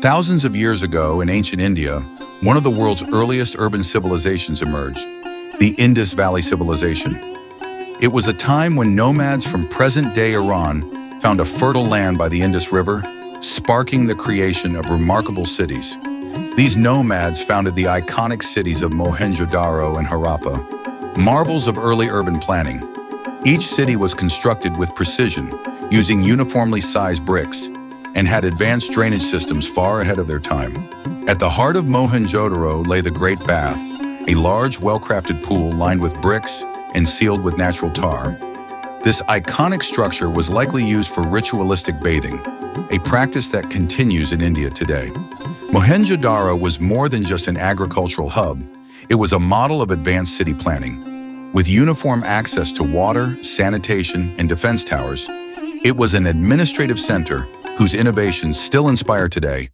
Thousands of years ago in ancient India, one of the world's earliest urban civilizations emerged, the Indus Valley Civilization. It was a time when nomads from present-day Iran found a fertile land by the Indus River, sparking the creation of remarkable cities. These nomads founded the iconic cities of Mohenjo-daro and Harappa, marvels of early urban planning. Each city was constructed with precision, using uniformly sized bricks, and had advanced drainage systems far ahead of their time. At the heart of Mohenjo-daro lay the Great Bath, a large, well-crafted pool lined with bricks and sealed with natural tar. This iconic structure was likely used for ritualistic bathing, a practice that continues in India today. Mohenjo-daro was more than just an agricultural hub. It was a model of advanced city planning. With uniform access to water, sanitation, and defense towers, it was an administrative center whose innovations still inspire today.